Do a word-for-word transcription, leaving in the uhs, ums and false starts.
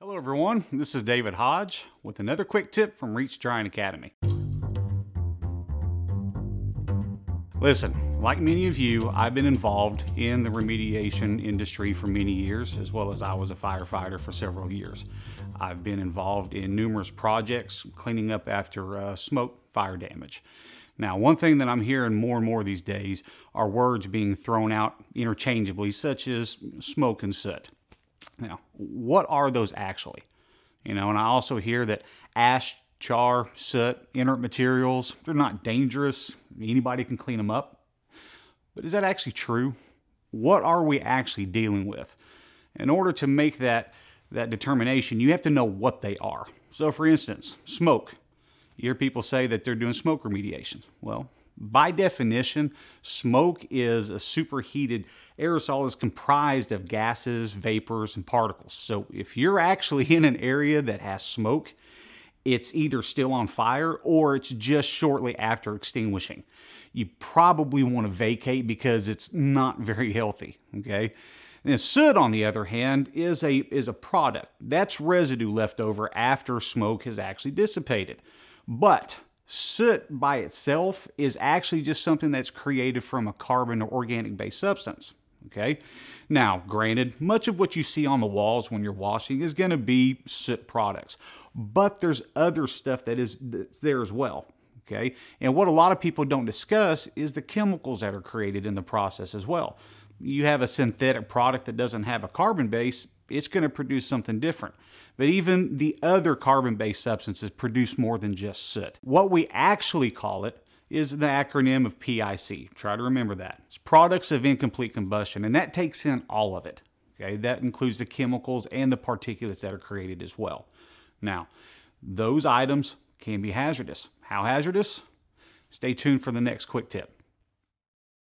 Hello everyone, this is David Hodge with another quick tip from Reets Drying Academy. Listen, like many of you, I've been involved in the remediation industry for many years, as well as I was a firefighter for several years. I've been involved in numerous projects cleaning up after uh, smoke fire damage. Now, one thing that I'm hearing more and more these days are words being thrown out interchangeably, such as smoke and soot. Now, what are those actually? You know, and I also hear that ash, char, soot, inert materials, they're not dangerous. Anybody can clean them up. But is that actually true? What are we actually dealing with? In order to make that, that determination, you have to know what they are. So for instance, smoke. You hear people say that they're doing smoke remediations. Well, by definition, smoke is a superheated aerosol that's comprised of gases, vapors, and particles. So if you're actually in an area that has smoke, it's either still on fire or it's just shortly after extinguishing. You probably want to vacate because it's not very healthy, okay? And soot, on the other hand, is a, is a product. That's residue left over after smoke has actually dissipated. But soot by itself is actually just something that's created from a carbon or organic-based substance, okay? Now, granted, much of what you see on the walls when you're washing is going to be soot products, but there's other stuff that is that's there as well, okay? And what a lot of people don't discuss is the chemicals that are created in the process as well. You have a synthetic product that doesn't have a carbon base, it's going to produce something different. But even the other carbon-based substances produce more than just soot. What we actually call it is the acronym of P I C. Try to remember that. It's products of incomplete combustion, and that takes in all of it. Okay, that includes the chemicals and the particulates that are created as well. Now, those items can be hazardous. How hazardous? Stay tuned for the next quick tip.